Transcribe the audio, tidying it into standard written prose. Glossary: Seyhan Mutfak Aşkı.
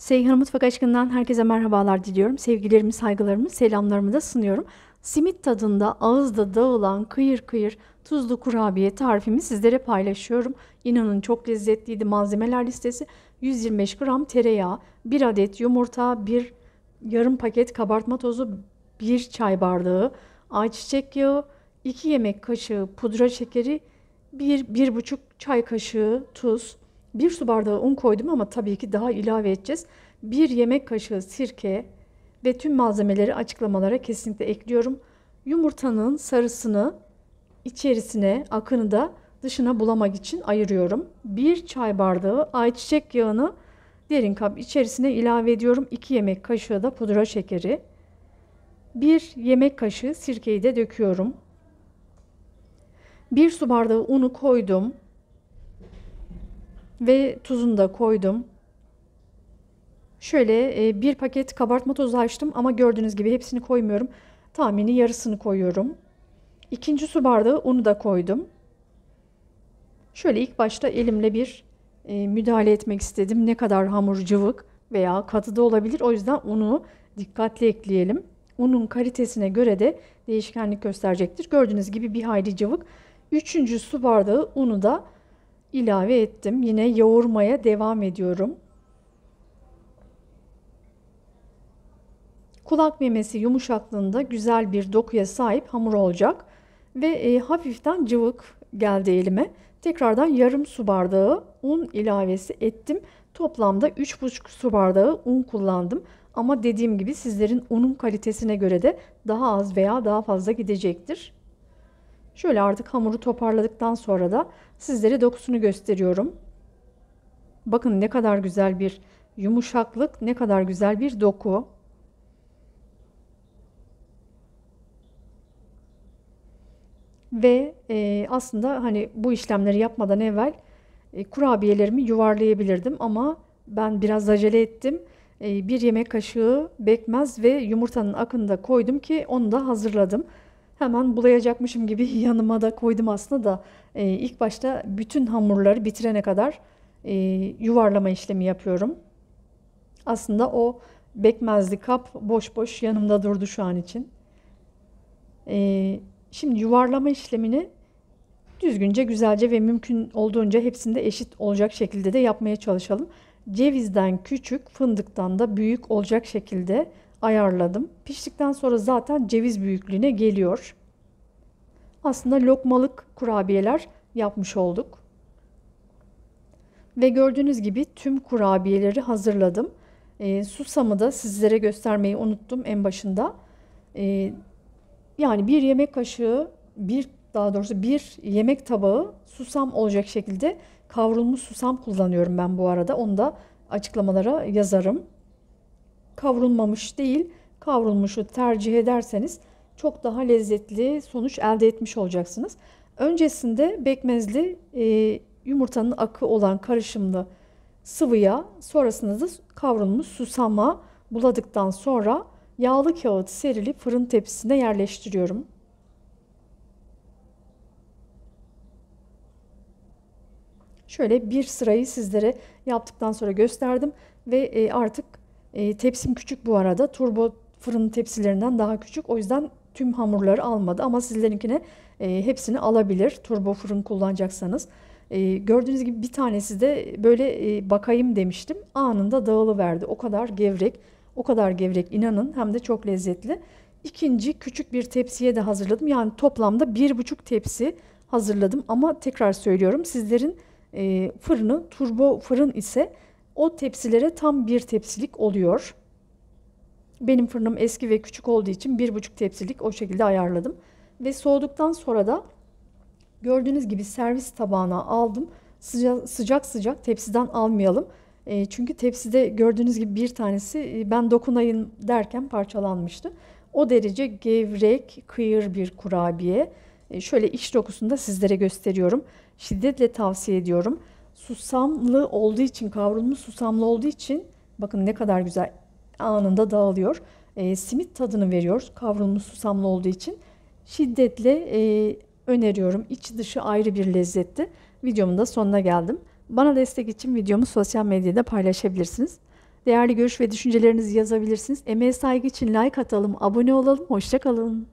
Seyhan Mutfak Aşkı'ndan herkese merhabalar diliyorum. Sevgilerimi, saygılarımı, selamlarımı da sunuyorum. Simit tadında ağızda dağılan kıyır kıyır tuzlu kurabiye tarifimi sizlere paylaşıyorum. İnanın çok lezzetliydi. Malzemeler listesi: 125 gram tereyağı, 1 adet yumurta, 1 yarım paket kabartma tozu, 1 çay bardağı ayçiçek yağı, 2 yemek kaşığı pudra şekeri, 1-1,5 çay kaşığı tuz, 1 su bardağı un koydum ama tabii ki daha ilave edeceğiz. 1 yemek kaşığı sirke ve tüm malzemeleri açıklamalara kesinlikle ekliyorum. Yumurtanın sarısını içerisine, akını da dışına bulamak için ayırıyorum. 1 çay bardağı ayçiçek yağını derin kap içerisine ilave ediyorum. 2 yemek kaşığı da pudra şekeri. 1 yemek kaşığı sirkeyi de döküyorum. 1 su bardağı unu koydum. Ve tuzunu da koydum. Şöyle bir paket kabartma tozu açtım ama gördüğünüz gibi hepsini koymuyorum. Tahmini yarısını koyuyorum. 2. su bardağı unu da koydum. Şöyle ilk başta elimle bir müdahale etmek istedim. Ne kadar hamur cıvık veya katı da olabilir. O yüzden unu dikkatli ekleyelim. Unun kalitesine göre de değişkenlik gösterecektir. Gördüğünüz gibi bir hayli cıvık. 3. su bardağı unu da ilave ettim. Yine yoğurmaya devam ediyorum. Kulak memesi yumuşaklığında güzel bir dokuya sahip hamur olacak. Ve hafiften cıvık geldi elime. Tekrardan yarım su bardağı un ilavesi ettim. Toplamda 3,5 su bardağı un kullandım. Ama dediğim gibi sizlerin unun kalitesine göre de daha az veya daha fazla gidecektir. Şöyle artık hamuru toparladıktan sonra da sizlere dokusunu gösteriyorum. Bakın ne kadar güzel bir yumuşaklık, ne kadar güzel bir doku. Ve aslında hani bu işlemleri yapmadan evvel kurabiyelerimi yuvarlayabilirdim ama ben biraz acele ettim. 1 yemek kaşığı pekmez ve yumurtanın akını da koydum ki onu da hazırladım. Hemen bulayacakmışım gibi yanıma da koydum aslında da ilk başta bütün hamurları bitirene kadar yuvarlama işlemi yapıyorum. Aslında o pekmezli kap boş boş yanımda durdu şu an için. Şimdi yuvarlama işlemini düzgünce, güzelce ve mümkün olduğunca hepsinde eşit olacak şekilde de yapmaya çalışalım. Cevizden küçük, fındıktan da büyük olacak şekilde ayarladım. Piştikten sonra zaten ceviz büyüklüğüne geliyor. Aslında lokmalık kurabiyeler yapmış olduk. Ve gördüğünüz gibi tüm kurabiyeleri hazırladım. Susamı da sizlere göstermeyi unuttum en başında. Yani bir yemek tabağı susam olacak şekilde kavrulmuş susam kullanıyorum ben bu arada. Onu da açıklamalara yazarım. Kavrulmamış değil, kavrulmuşu tercih ederseniz çok daha lezzetli sonuç elde etmiş olacaksınız. Öncesinde pekmezli yumurtanın akı olan karışımlı sıvıya, sonrasında da kavrulmuş susama buladıktan sonra yağlı kağıt serili fırın tepsisine yerleştiriyorum. Şöyle bir sırayı sizlere yaptıktan sonra gösterdim ve artık tepsim küçük bu arada. Turbo fırın tepsilerinden daha küçük. O yüzden tüm hamurları almadı. Ama sizlerinkine hepsini alabilir. Turbo fırın kullanacaksanız. Gördüğünüz gibi bir tanesi de böyle bakayım demiştim. Anında dağılıverdi. O kadar gevrek. O kadar gevrek inanın. Hem de çok lezzetli. İkinci küçük bir tepsiye de hazırladım. Yani toplamda 1,5 tepsi hazırladım. Ama tekrar söylüyorum. Sizlerin fırını turbo fırın ise o tepsilere tam 1 tepsilik oluyor. Benim fırınım eski ve küçük olduğu için 1,5 tepsilik o şekilde ayarladım. Ve soğuduktan sonra da gördüğünüz gibi servis tabağına aldım. Sıcak sıcak tepsiden almayalım. Çünkü tepside gördüğünüz gibi bir tanesi ben dokunayım derken parçalanmıştı. O derece gevrek, kıyır bir kurabiye. Şöyle iç dokusunu da sizlere gösteriyorum. Şiddetle tavsiye ediyorum. Susamlı olduğu için, kavrulmuş susamlı olduğu için bakın ne kadar güzel anında dağılıyor. Simit tadını veriyor kavrulmuş susamlı olduğu için. Şiddetle öneriyorum. İç dışı ayrı bir lezzetti. Videomun da sonuna geldim. Bana destek için videomu sosyal medyada paylaşabilirsiniz. Değerli görüş ve düşüncelerinizi yazabilirsiniz. Emeğe saygı için like atalım, abone olalım, hoşça kalın.